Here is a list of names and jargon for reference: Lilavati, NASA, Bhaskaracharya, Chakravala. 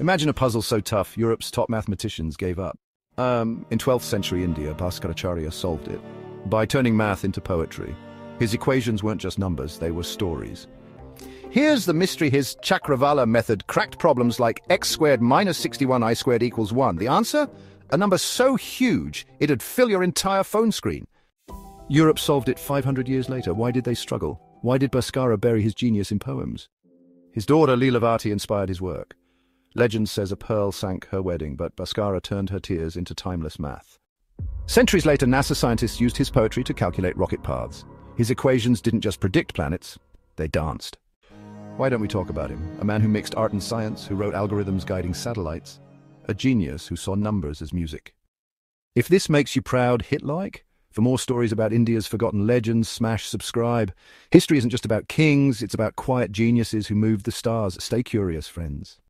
Imagine a puzzle so tough, Europe's top mathematicians gave up. In 12th century India, Bhaskaracharya solved it by turning math into poetry. His equations weren't just numbers, they were stories. Here's the mystery: his Chakravala method cracked problems like x² - 61i² = 1. The answer? A number so huge, it'd fill your entire phone screen. Europe solved it 500 years later. Why did they struggle? Why did Bhaskara bury his genius in poems? His daughter Lilavati inspired his work. Legend says a pearl sank her wedding, but Bhaskara turned her tears into timeless math. Centuries later, NASA scientists used his poetry to calculate rocket paths. His equations didn't just predict planets, they danced. Why don't we talk about him? A man who mixed art and science, who wrote algorithms guiding satellites, a genius who saw numbers as music. If this makes you proud, hit like. For more stories about India's forgotten legends, smash subscribe. History isn't just about kings, it's about quiet geniuses who moved the stars. Stay curious, friends.